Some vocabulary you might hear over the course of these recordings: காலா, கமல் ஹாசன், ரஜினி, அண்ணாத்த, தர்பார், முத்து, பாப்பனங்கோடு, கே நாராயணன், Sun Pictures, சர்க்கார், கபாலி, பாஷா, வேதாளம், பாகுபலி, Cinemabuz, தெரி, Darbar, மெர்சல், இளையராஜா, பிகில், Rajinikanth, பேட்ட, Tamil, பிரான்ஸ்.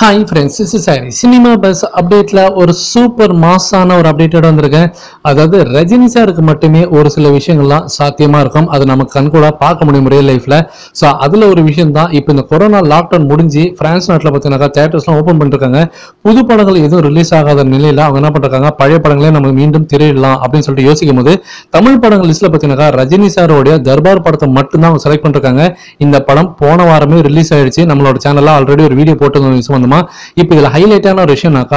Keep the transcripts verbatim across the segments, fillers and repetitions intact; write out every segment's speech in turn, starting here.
Hi friends, this is Hari. Cinemabuz update la or super mass ana or updated vandirukken. Adhaadu Rajini sir ku mattume oru sila vishayangala sathiyama irukum. Adu namak kankuda paaka mudiyum real life la. So adula oru vishayam dhaan ipo indha corona lockdown mudinji France natla pathina theaters la open pannirukenga. Pudhu padangal edhum release agadha nilaiyila avanga enna panranga pazhaya padangale namak meendum thiraidalam appdi solli yosikkumbodhu Tamil padangal list la pathina Rajini sir oda Darbar padatha mattum dhaan select pannirukenga. Indha padam pona varame release aayiduchu. Nammaloda channel la already oru video pottadhu. Now, if you highlight an original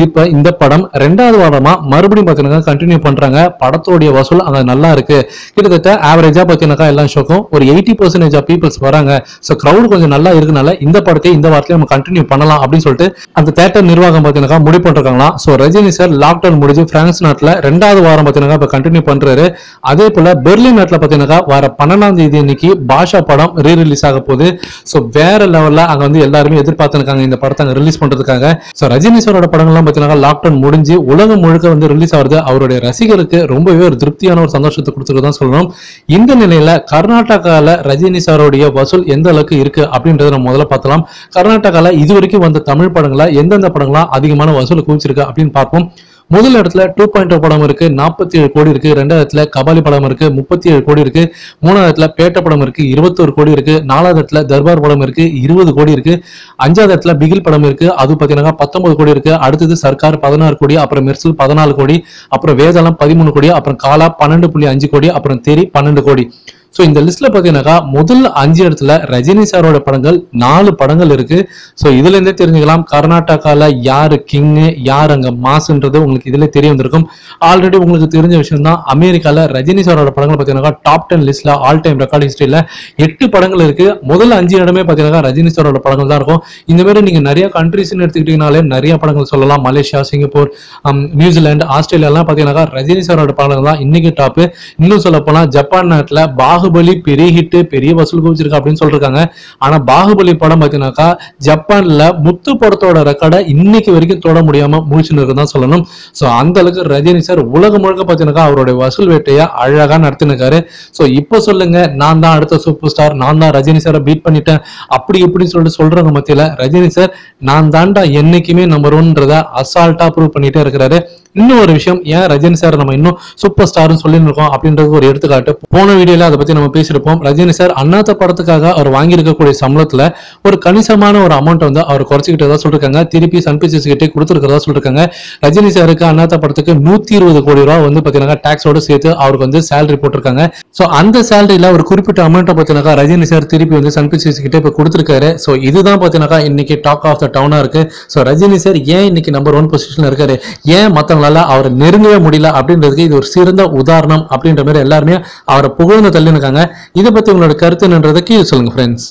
இப்ப இந்த படம் இரண்டாவது வாரமா மறுபடியும் பார்த்தீங்கன்னா continue பண்றாங்க. படத்தோட வசூல் அங்க நல்லா இருக்கு. கிட்டத்தட்ட ஆவரேஜா பார்த்தீங்கன்னா எல்லா ஷோக்கும் ஒரு eighty percent ஆஃப் பீப்பிள்ஸ் வராங்க. சோ கிரவுட் கொஞ்சம் நல்லா இருக்கனால இந்த படத்தை இந்த வாரத்துல நம்ம கண்டினியூ பண்ணலாம் அப்படினு சொல்லிட்டு அந்த தியேட்டர் நிர்வாகம் பார்த்தீங்கன்னா முடிவு பண்ணிருக்காங்களாம். So ரஜினி sir lockdown முடிஞ்சு பிரான்ஸ் நாட்டுல இரண்டாவது வாரம் பார்த்தீங்கன்னா இப்ப கண்டினியூ பண்றாரு. அதே போல பெர்லின் நாட்டுல பார்த்தீங்கன்னா வர பன்னிரண்டாம் தேதி இன்னைக்கு பாஷா படம் ரீ ரிலீஸ் ஆக போகுது. சோ வேற லெவல்ல அங்க வந்து எல்லாரும் எதிர்பார்த்திருக்காங்க இந்த படத்தை ரிலீஸ் பண்றதுக்காக. சோ ரஜினி சாரோட படங்கள் லாக்டவுன் முடிஞ்சு உலகம் முழுக்க வந்து ரிலீஸ் ஆகுது. அவருடைய ரசிகருக்கு ரொம்பவே ஒரு திருப்தியான ஒரு சந்தோஷத்தை கொடுத்துருக்கதான் சொல்லணும். இந்த நிலையில கர்நாடகால ரஜினி சாரோடைய வசூல் எந்த அளவுக்கு இருக்கு அப்படின்றத நம்ம முதல்ல பார்த்தலாம். கர்நாடகால இதுவரைக்கும் வந்த தமிழ் படங்களா எந்தெந்த படங்களா அதிகமான வசூல் குவிச்சிருக்கு அப்படின்னு பார்ப்போம். முதல் இடத்துல டூ பாயிண்ட் படம் இருக்கு, நாற்பத்தி ஏழு கோடி இருக்கு. ரெண்டாயிரத்துல கபாலி படம் இருக்கு, முப்பத்தி ஏழு கோடி இருக்கு. மூணாவது பேட்ட படம் இருக்கு, இருபத்தோரு கோடி இருக்கு. நாலாவது இடத்துல தர்பார் படம் இருக்கு, இருபது கோடி இருக்கு. அஞ்சாவது இடத்துல பிகில் படம் இருக்கு, அது பாத்தீங்கன்னா பத்தொன்பது கோடி இருக்கு. அடுத்தது சர்க்கார் பதினாறு கோடி, அப்புறம் மெர்சல் பதினாலு கோடி, அப்புறம் வேதாளம் பதிமூணு கோடி, அப்புறம் காலா பன்னெண்டு புள்ளி அஞ்சு கோடி, அப்புறம் தெரி பன்னெண்டு கோடி. சோ இந்த லிஸ்ட்ல பாத்தீங்கன்னாக்கா முதல் அஞ்சு இடத்துல ரஜினி சாரோட படங்கள் நாலு படங்கள் இருக்கு. சோ இதுல இருந்தே தெரிஞ்சுக்கலாம் கர்நாடகால யாரு கிங்கு யார் அங்க மாசுன்றது உங்களுக்கு இதுல தெரிய வந்திருக்கும். ஆல்ரெடி உங்களுக்கு தெரிஞ்ச விஷயம் தான், அமெரிக்கால ரஜினி சாரோட படங்கள் பாத்தீங்கன்னா டாப் டென் லிஸ்ட்ல ஆல் டைம் ரெக்கார்ட் ஹிஸ்டரியில எட்டு படங்கள் இருக்கு. முதல் அஞ்சு இடமே பாத்தீங்கன்னா ரஜினி சாரோட படங்கள் தான் இருக்கும். இந்த மாதிரி நீங்க நிறைய கண்ட்ரிஸ் எடுத்துக்கிட்டீங்கனாலே நிறைய படங்கள் சொல்லலாம். மலேசியா, சிங்கப்பூர், நியூசிலாந்து, ஆஸ்திரேலியா எல்லாம் பாத்தீங்கன்னா ரஜினி சாரோட படங்கள் தான் இன்னைக்கு டாப். இன்னும் சொல்ல போனா ஜப்பான் நாட்டுல பாகுபலி பெரிய ஹிட் பெரிய வசூல் குவிச்சிருக்கு அப்படின்னு சொல்றாங்க. ஆனா பாகுபலி படம் பாத்தீங்கன்னாக்கா ஜப்பான்ல முத்து படத்தோட ரெக்கார்டை இன்னைக்கு வரைக்கும் தொட முடியாம முடிச்சுன்னு இருக்குதான் சொல்லணும். சோ அந்த அளவுக்கு ரஜினி சார் உலகம் முழுக்க பாத்தீங்கன்னாக்கா அவருடைய வசூல் வேட்டையை அழகா நடத்தினாரு. சோ இப்ப சொல்லுங்க நான் தான் அடுத்த சூப்பர் ஸ்டார், நான் தான் ரஜினி சாரை பீட் பண்ணிட்டேன் அப்படி இப்படின்னு சொல்லிட்டு சொல்றவங்க மத்தியில ரஜினி சார் நான் தாண்டா என்னைக்குமே நம்பர் ஒன்றத அசால்ட்டா ப்ரூவ் பண்ணிட்டே இருக்கிறாரு. இன்னும் ஒரு விஷயம், ஏன் ரஜினி சார் நம்ம இன்னும் சூப்பர் ஸ்டார்னு சொல்லியிருக்கோம் அப்படின்றது ஒரு எடுத்துக்காட்டு. போன வீடியோல அதை பத்தி நம்ம பேசியிருப்போம். ரஜினி சார் அண்ணாத்த படத்துக்காக அவர் வாங்கியிருக்கக்கூடிய சம்பளத்துல ஒரு கணிசமான ஒரு அமௌண்ட் வந்து அவர் குறைச்சிக்கிட்டதா சொல்லிருக்காங்க. திருப்பி சன் பிக்சர்ஸ் கிட்டே கொடுத்துருக்கிறதா சொல்லிருக்காங்க. ரஜினி சாருக்கு அண்ணாத்த படத்துக்கு நூத்தி இருபது கோடி ரூபாய் வந்து பாத்தீங்கன்னா டாக்ஸோடு சேர்த்து அவருக்கு வந்து சேலரி போட்டிருக்காங்க. சோ அந்த சேலரியில ஒரு குறிப்பிட்ட அமௌண்ட்டை பாத்தீங்கன்னா ரஜினி சார் திருப்பி வந்து சன் பிக்சர்ஸ் கிட்டே இப்ப கொடுத்திருக்காரு. சோ இதுதான் பாத்தீங்கன்னா இன்னைக்கு டாக் ஆஃப் த டவுனா இருக்கு. சோ ரஜினி சார் ஏன் இன்னைக்கு நம்பர் ஒன் பொசிஷன்ல இருக்காரு, ஏன் மத்த அவர் நெருங்கவே முடியல அப்படின்றதுக்கு இது ஒரு சிறந்த உதாரணம் அப்படின்ற மாதிரி எல்லாருமே அவரை புகழ்ந்து தள்ளிருக்காங்க. இதை பத்தி உங்களோட கருத்து என்னன்றதை கீழே சொல்லுங்க ஃப்ரெண்ட்ஸ்.